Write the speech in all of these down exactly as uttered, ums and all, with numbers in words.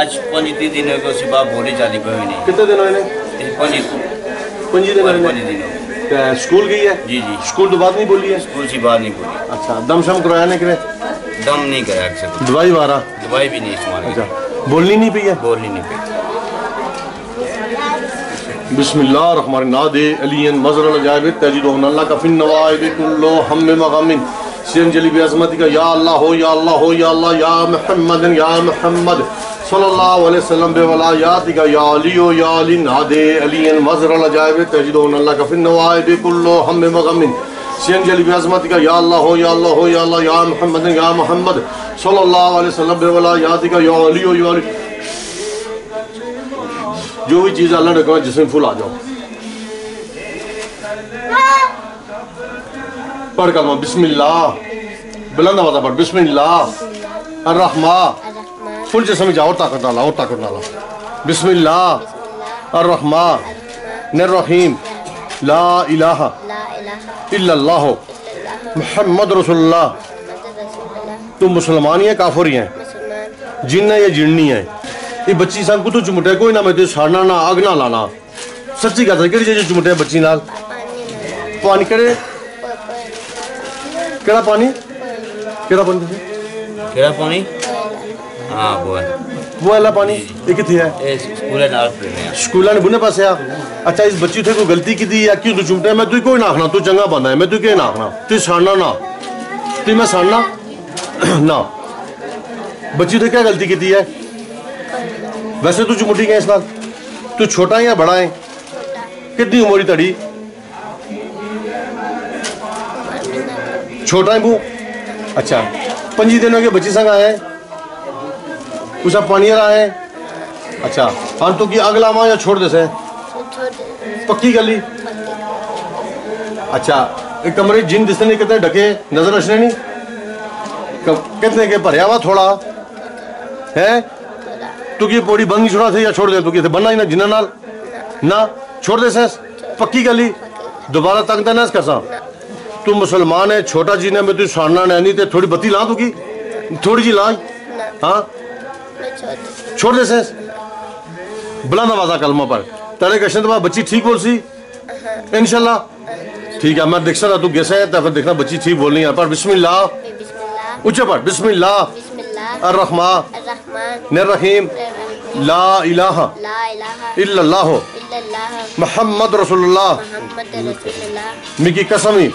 आज पंजी दिन को सुबह भोरे जाली पाई नहीं। कितने दिन होने? पंजी पंजी दिन पंजी दिन हो। स्कूल गई है? जी जी। स्कूल तो बात नहीं बोली है? स्कूल से बात नहीं बोली। अच्छा, दम शम कराया नहीं करे? दम नहीं कराया अक्सर। दवाई वारा? दवाई भी नहीं इस्तेमाल। अच्छा, बोलनी नहीं पी है? बोलनी नहीं पी। बिस्मिल्लाह रहमान नादे अलियन मज़र अलजायब तजदीद अल्लाह का फिन नवाइब कुल्लो हम मगामिन सीम जलीबी अजमती का या अल्लाह हो या अल्लाह हो या अल्लाह या मोहम्मद या मोहम्मद सल्लल्लाहु अलैहि वसल्लम बेवलायात का या अली हो या अली नादे अलियन मज़र अलजायब तजदीद अल्लाह का फिन नवाइब कुल्लो हम मगामिन सीम जलीबी अजमती का या अल्लाह हो या अल्लाह हो या अल्लाह या मोहम्मद या मोहम्मद सल्लल्लाहु अलैहि वसल्लम बेवलायात का या अली हो या अली। जो भी चीज़ अल्लाह ने कहा जिसमें फुल आ जाओ। पढ़ कलमा बिस्मिल्लाह बुलंद आवाज़ पढ़ बिस्मिल्लाह अर्रहमान फुल जैसे में जाओ ताकत डाला और ताकत डाला बिस्मिल्लाह अर्रहमान निर्रहीम ला इलाहा इल्लल्लाह मुहम्मद रसूलुल्लाह। तुम मुसलमान हैं काफिर हैं जिन्न या जिन्नी है ये बच्ची सन कुछ चुमटे कोई ना मैं तो साड़ना ना अग ना लाना सच्ची गल है कि चुमटे बच्ची नाल पानी करे केड़ा पानी केड़ा पानी केड़ा पानी हां बोल बोला पानी ये किथे है ए स्कूल नाल है स्कूल ने बुने पासे आ। अच्छा, इस बच्ची थे कोई गलती की दी या क्यों तू चुमटा मैं तू कोई ना आखना तू चंगा बंदा है मैं तू के ना आखना तू साड़ना ना तू मैं साड़ना ना बच्ची थे क्या गलती की दी है। वैसे तू चुमटी के इस नाल तू छोटा है या बड़ा है कितनी उम्र तेरी छोटा है बू। अच्छा, पंजी दिनों के बच्चे संग आए उसका पानी रहा है। अच्छा, हम तो कि अगला माँ या छोड़ दे से पक्की गली। अच्छा, एक कमरे जिन दिसने कितने ढके नजर रखने नहीं कितने के भरया हुआ थोड़ा है तू कि पोड़ी बंद नहीं छोड़ा थे या छोड़ दे तू कि बनना ही ना जिन्ना नाल ना छोड़ दे से पक्की गली दोबारा तंग तो नहीं करसा। तू मुसलमान है छोटा जी ने मैं तू साड़ना नहीं तो थोड़ी बत्ती ला दूंगी थोड़ी जी ला हाँ छोड़ दे से बुलंद आवाज़ा कलमा पर तेरे कशन तो बच्ची ठीक बोल सी इंशाल्लाह ठीक है मैं देख सकता तू गेसा है तो फिर देखना बच्ची ठीक बोलनी है पर बिस्मिल्लाह ऊँचे पर बिस्मिल्लाह अर्रहमान निर्रहीम ला इलाहा इल्लल्लाह मुहम्मद रसूलुल्लाह मिकी कसमी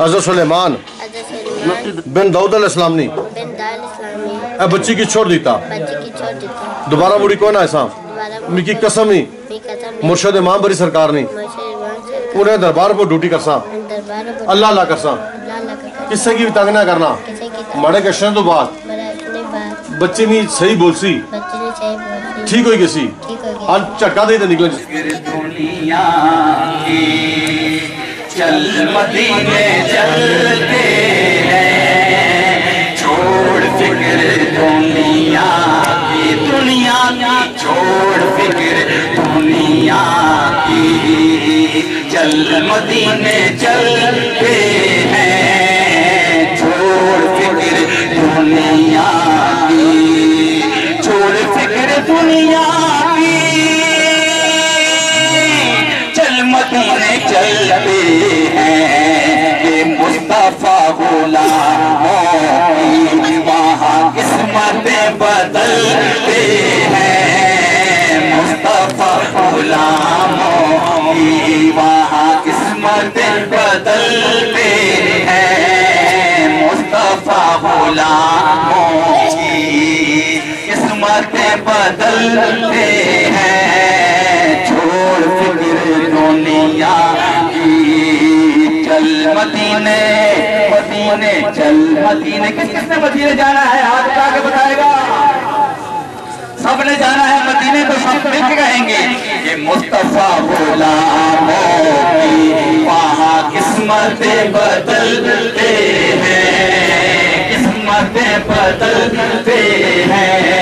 हज़रत सुलेमान बिन दाऊद अलैहिस्सलाम ने ए बच्ची की छोड़ देता दोबारा मुड़ी कौन है ऐसा मिकी कसमी मुर्शद इमाम बरी सरकार ने उन्हें दरबार पर ड्यूटी करसा अल्लाह अल्लाह करसा किससे की तंग ना करना मड़े कशन तो बाद बच्चे नहीं सही बोलसी ठीक हो गई झटका दे निकल दुनिया की चल मदीने चलते हैं छोड़ फिक्र दुनिया की दुनिया ना छोड़ फिक्र दुनिया की चल मदीने चलते हैं छोड़ फिक्र दुनिया छोड़ फिक्र दुनिया चल मदीने चलते हैं मुस्तफा गुलामों की वहाँ किस्मतें बदलते हैं मुस्तफा गुलामों की वहाँ किस्मतें बदलते हैं मुस्तफा गुलामों किस्मतें बदलते हैं छोड़ फिक्र दुनिया की चल मदीने मदीने चल मदीने किस किसने मदीने जाना है हाथ उठा के बताएगा सबने जाना है मदीने तो सब मिल कहेंगे ये मुस्तफा गुलामों की वहाँ किस्मतें बदलते हैं किस्मतें बदलते हैं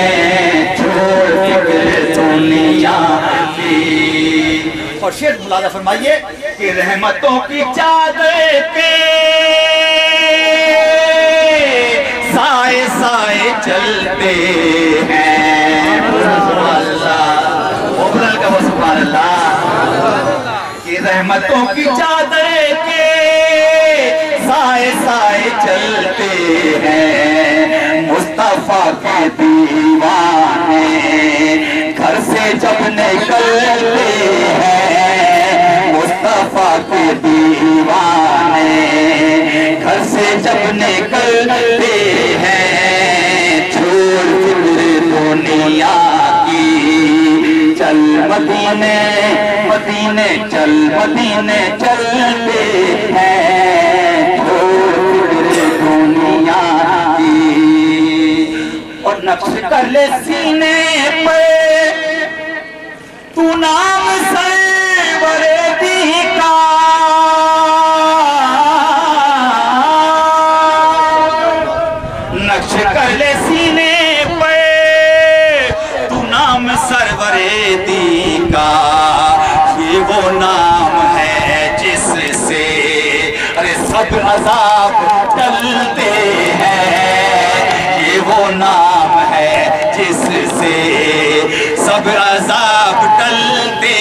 छोड़ फिक्र दुनिया की। और शेर मुलाजा फरमाइए कि रहमतों की चादर के साए साए चलते हैं कि रहमतों की चादर के साए साए चलते हैं मुस्तफा के दीवाने, घर से जब निकलते हैं मुस्तफा के दीवाने, घर से जब निकलते हैं छोड़ फिर दुनिया की, चल मदीने मदीने चल मदीने चलते हैं दुनिया की। और नक्श कर ले सीने पे तू नाम सरवरे दी का, नक्श कर ले सीने पे तू नाम सरवरे दी का, ये वो नाम है जिससे अरे सब अजाब टलते हैं, ये वो नाम है जिससे सब अजाब टलते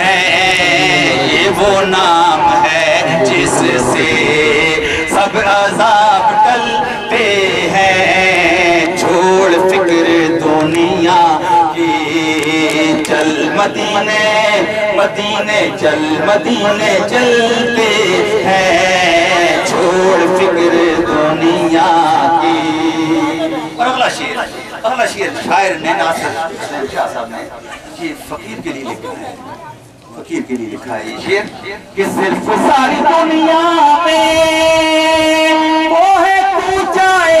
हैं, ये वो नाम है जिससे सब अजाब टलते हैं, छोड़ फिक्र दुनिया की, चल मदीने मदीने चल मदीने चलते हैं छोड़ फिक्र दुनिया की। और अगला शेर अगला शेर शायर ने नासिर हुसैन शाह साहब ने ये फकीर के लिए लिखा है, फकीर के लिए लिखा है ये शेर कि सिर्फ सारी दुनिया में वो है तू जाए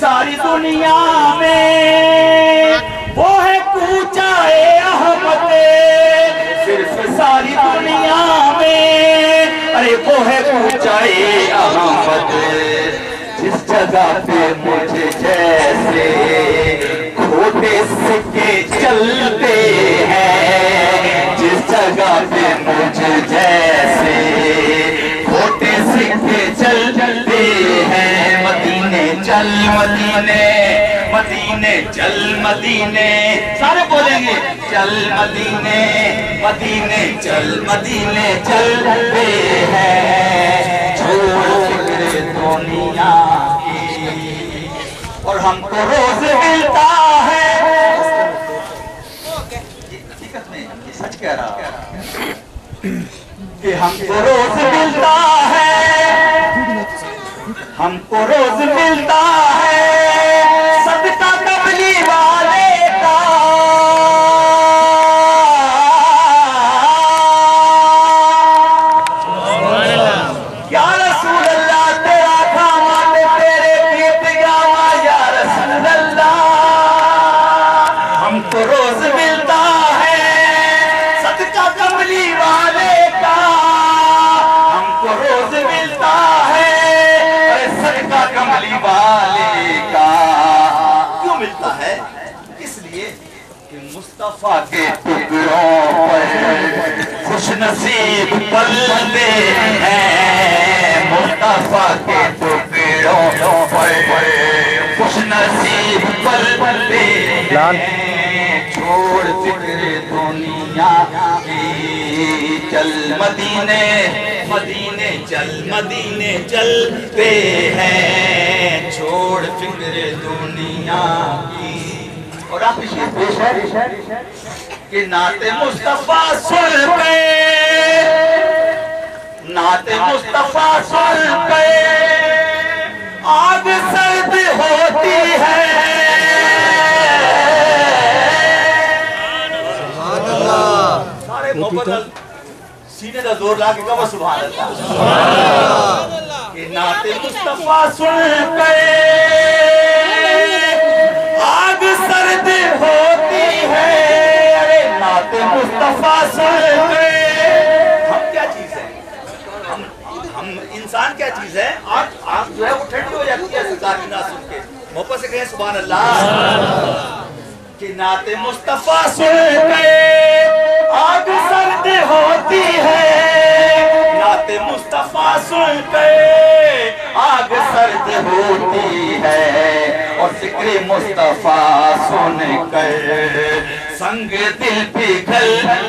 सारी दुनिया में वो है कूचाए अहमदे, सिर्फ सारी दुनिया में अरे वो है कूचाए अहमदे, जिस जगह पे मुझे जैसे खोटे सिक्के चलते हैं, जिस जगह पे मुझे जैसे खोटे सिक्के चलते हैं, चल मदीने मदीने चल मदीने सारे बोलेंगे चल मदीने मदीने चल मदीने चलते हैं छोड़ फिक्र दुनिया की। और हमको रोज मिलता है हकीकत में ये सच कह रहा कि हमको रोज मिलता है, हमको रोज मिलता है सदका तबली वाले का, या रसूल अल्लाह तेरा खामा तेरे गीत गावा या रसूल अल्लाह, हमको रोज मिलता है सदका तबली वाले का, हमको रोज मिलता है सदका कमली वाले का। क्यों मिलता है? इसलिए कि मुस्तफा के टुकड़ों पर खुश नसीब बंदे हैं, मुस्तफा के टुकड़ों पर खुश नसीब बंदे हैं, छोड़ फिक्र दुनिया की, चल मदीने मदीने चल मदीने चलते हैं छोड़ फिक्र दुनिया की। और आप कि नाते मुस्तफा सुन पे नाते मुस्तफा सुन पे आग सर्द होती है, सारे मोहब्बत सीने का जोर लाके कहा सुभान अल्लाह, नाते मुस्तफा सुन गए आग सर्द होती है, अरे नाते मुस्तफा सुन गए। हम क्या चीज है? हम हम इंसान क्या चीज है? आग आग जो है वो ठंडी हो जाती है सरकार की ना सुन के, मोहब्बत से कहें सुभान अल्लाह कि नाते मुस्तफा सुन गए आग सर्द होती है, नाते मुस्तफा सुन के होती है और जिक्र मुस्तफा सुन कर संग दिल पिघल